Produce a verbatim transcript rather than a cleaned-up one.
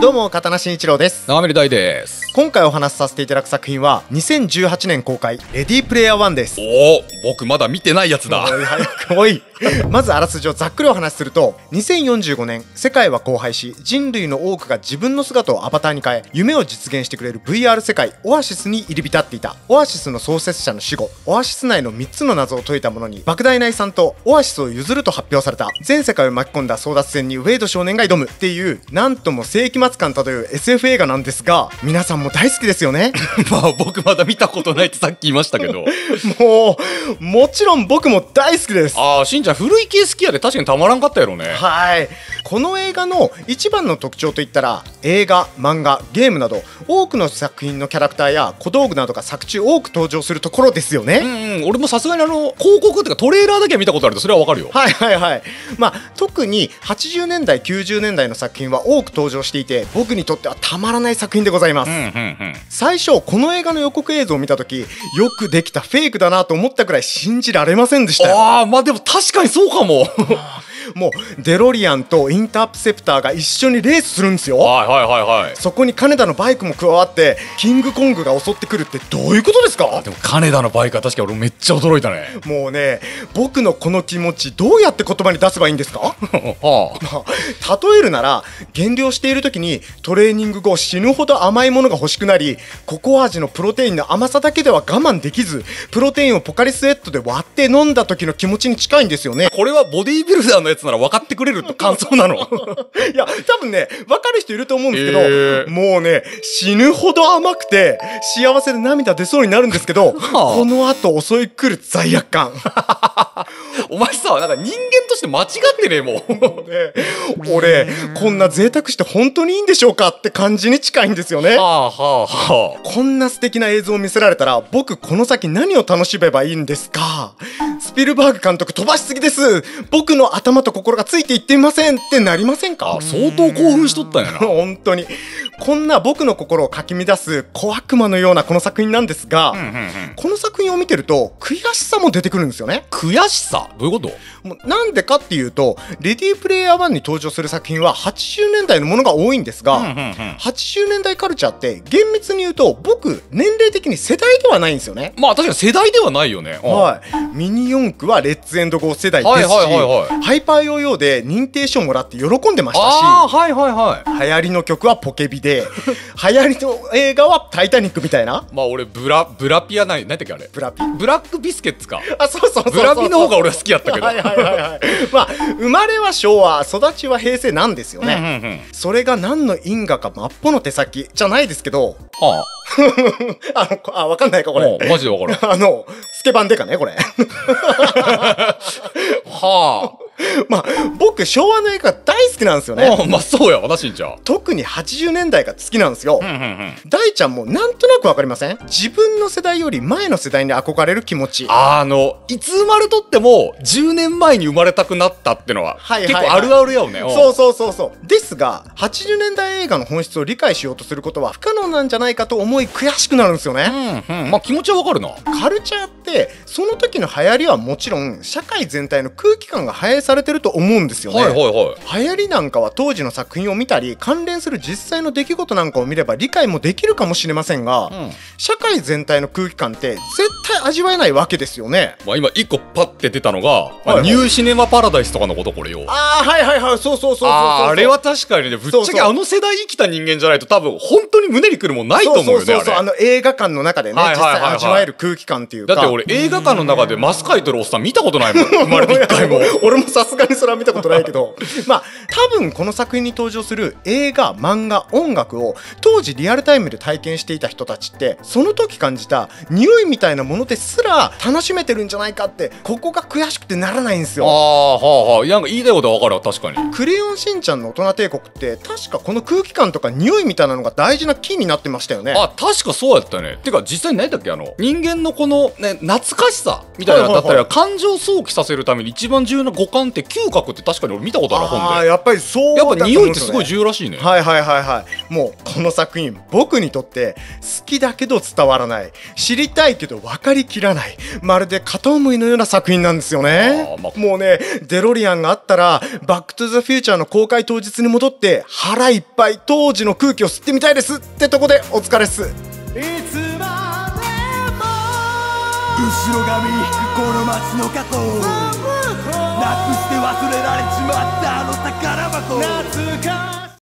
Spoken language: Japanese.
どうも刀慎一郎です。長峰大です。今回お話しさせていただく作品はにせんじゅうはちねん公開レディープレイヤーワンです。おお、僕まだ見てないやつだ。おい早くおいまずあらすじをざっくりお話しすると、にせんよんじゅうごねん世界は荒廃し、人類の多くが自分の姿をアバターに変え夢を実現してくれる ブイアール 世界オアシスに入り浸っていた。オアシスの創設者の死後、オアシス内のみっつの謎を解いた者に莫大な遺産とオアシスを譲ると発表された。全世界を巻き込んだ争奪戦にウェイド少年が挑むっていう、なんとも世紀末感漂う エスエフ 映画なんですが、皆さんも大好きですよねまあ僕まだ見たことないってさっき言いましたけどもうもちろん僕も大好きです。ああ、しんちゃん古い系好きやで、確かにたまらんかったやろね。はい、この映画の一番の特徴といったら、映画、漫画、ゲームなど多くの作品のキャラクターや小道具などが作中多く登場するところですよね。うん、うん、俺もさすがにあの広告っていうかトレーラーだけは見たことあると、それはわかるよ。はいはいはい。まあ特にはちじゅうねんだいきゅうじゅうねんだいの作品は多く登場していて、僕にとってはたまらない作品でございます。最初この映画の予告映像を見た時、よくできたフェイクだなと思ったくらい信じられませんでしたよ。ああ、まあでも確かにそうかももうデロリアンとインターセプターが一緒にレースするんですよ。はいはいはいはい。そこに金田のバイクも加わってキングコングが襲ってくるってどういうことですか。でも金田のバイクは確かに俺めっちゃ驚いたね。もうね、僕のこの気持ちどうやって言葉に出せばいいんですかはあ、例えるなら減量している時にトレーニング後死ぬほど甘いものが欲しくなり、ココア味のプロテインの甘さだけでは我慢できず、プロテインをポカリスエットで割って飲んだ時の気持ちに近いんですよね。これはボディービルダーのやつなら分かってくれるって感想なのいや多分ね分かる人いると思うんですけど、えー、もうね死ぬほど甘くて幸せで涙出そうになるんですけど、はあ、このあと襲い来る罪悪感お前さ、なんか人間として間違ってねえもんもうね、俺こんな贅沢して本当にいいんでしょうかって感じに近いんですよね。はあはあはあ。こんな素敵な映像を見せられたら僕この先何を楽しめばいいんですか。スピルバーグ監督飛ばしすぎです、僕の頭と心がついていってみませんってなりませんか。相当興奮しとったんやな本当にこんな僕の心をかき乱す小悪魔のようなこの作品なんですが、この作品を見てると悔しさも出てくるんですよね。悔しさ、どういうこと？もうなんでかっていうと、レディープレイヤーワンに登場する作品ははちじゅうねんだいのものが多いんですが、はちじゅうねんだいカルチャーって厳密に言うと僕年齢的に世代ではないんですよね。まあ確かに世代ではないよね。はい。ミニ四駆はレッツエンドゴー世代ですし、ハイパーヨーヨーで認定賞もらって喜んでましたし、あー、はいはいはい。流行りの曲はポケビで流行りの映画はタイタニックみたいな。まあ俺ブラブラピアない何だっけあれ、ブラピブラックビスケッツか。あ、そうそうそうそう。ブラピの方が俺は好きやったけど。はいはいはいはい。まあ生まれは昭和、育ちは平成なんですよね。それが何の因果か真っぽの手先じゃないですけど。はあ。あの、あ、わかんないかこれ。マジでわからん。あのスケバンデカねこれ。はあ。まあ僕昭和の映画大好きなんですよね。ああ、まあそうや私んちゃ。特にはちじゅうねんだいが好きなんですよ。大ちゃんもなんとなくわかりません？自分の世代より前の世代に憧れる気持ち。あのいつ生まれとってもじゅうねんまえに生まれたくなったってのは結構あるあるやよね。そうそうそうそう。ですがはちじゅうねんだい映画の本質を理解しようとすることは不可能なんじゃないかと思い悔しくなるんですよね。うんうん。まあ気持ちはわかるな。カルチャーってその時の流行りはもちろん社会全体の空気感が反映されされてると思うんですよね。流行りなんかは当時の作品を見たり関連する実際の出来事なんかを見れば理解もできるかもしれませんが、うん、社会全体の空気感って絶対味わえないわけですよね。まあ今一個パッて出たのが「ニューシネマパラダイス」とかのことこれよ。ああはいはいはい、そうそうそうそうそう。あれは確かにね、ぶっちゃけあの世代生きた人間じゃないと多分本当に胸にくるもんないと思うよね。あの映画館の中でね実際味わえる空気感っていうか、だって俺映画館の中でマスカイとるおっさん見たことないもん生まれていっかいも俺もささすがにそれは見たことないけどまあ多分この作品に登場する映画、漫画、音楽を当時リアルタイムで体験していた人たちってその時感じた匂いみたいなものですら楽しめてるんじゃないかって、ここが悔しくてならないんですよ。ああはあはあ。なんか言いたいことは分かる。確かにクレヨンしんちゃんの大人帝国って確かこの空気感とか匂いみたいなのが大事なキーになってましたよね。あ、確かそうやったね。てか実際何だっけ、あの人間のこのね懐かしさみたいなのだったり感情想起させるために一番重要な五感本って嗅覚って確かに俺見たことある本で、やっぱりそうだと思うんですよね。やっぱ匂いってすごい重要らしいね。はいはいはいはい。もうこの作品、僕にとって好きだけど伝わらない、知りたいけど分かりきらない、まるで片思いのような作品なんですよね。まあ、もうね、デロリアンがあったらバック・トゥ・ザ・フューチャーの公開当日に戻って腹いっぱい当時の空気を吸ってみたいですってとこでお疲れっす。後ろ髪この街の過去なくして忘れ